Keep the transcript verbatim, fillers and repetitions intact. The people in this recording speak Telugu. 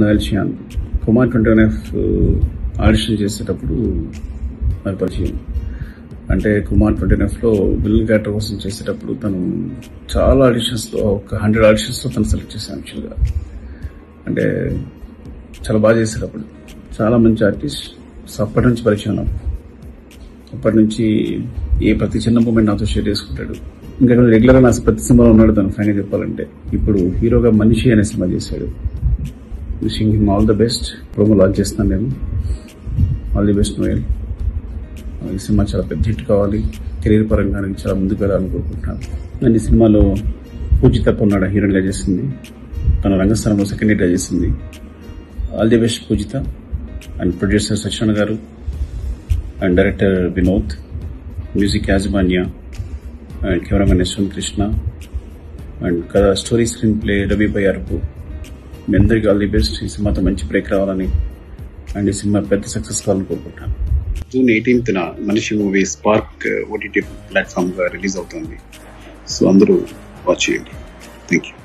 నయల్ శ్యామ్ కుమార్ కంటనే ఆడిషన్ చేసేటప్పుడు నాకు పరిచయం. అంటే కుమార్ కంటనేఫ్లో బిల్ క్యారెక్టర్ కోసం చేసేటప్పుడు తను చాలా ఆడిషన్స్లో ఒక హండ్రెడ్ ఆడిషన్స్లో తను సెలెక్ట్ చేశాను. యాక్చువల్గా అంటే చాలా బాగా చేసేటప్పుడు చాలా మంచి ఆర్టిస్ట్. సో అప్పటి నుంచి పరిచయం నాకు. అప్పటి నుంచి ఏ ప్రతి చిన్న మూమెంట్ నాతో షేర్ చేసుకుంటాడు. ఇంకా రెగ్యులర్గా నా ప్రతి సినిమాలో ఉన్నాడు తను. ఫైనల్గా చెప్పాలంటే ఇప్పుడు హీరోగా మనిషి అనే సినిమా చేశాడు. Wishing him all the best. Promo launch చేస్తాను నేను. All the best Noel. ఈ సినిమా చాలా పెద్ద హిట్ కావాలి. కెరీర్ పరంగా చాలా ముందుకు వెళ్ళాలని కోరుకుంటున్నాను. నేను ఈ సినిమాలో పూజిత పొన్నాడు హీరోయిన్గా చేసింది. తన రంగస్థానంలో సెకండ్ హిట్గా చేసింది. All the best Poojitha. And producer Sachin గారు and director Vinod, music Ajmanya, and cameraman Nishanth Krishna, and కథ story screenplay Ravi by అరుపు. మీ అందరికీ ఆల్ ది బెస్ట్. ఈ సినిమాతో మంచి బ్రేక్ రావాలని అండ్ ఈ సినిమా పెద్ద సక్సెస్ కావాలని కోరుకుంటాను. June eighteenth Manishi movie Spark OTT ప్లాట్ఫామ్గా రిలీజ్ అవుతుంది. సో అందరూ వాచ్ చేయండి. Thank you.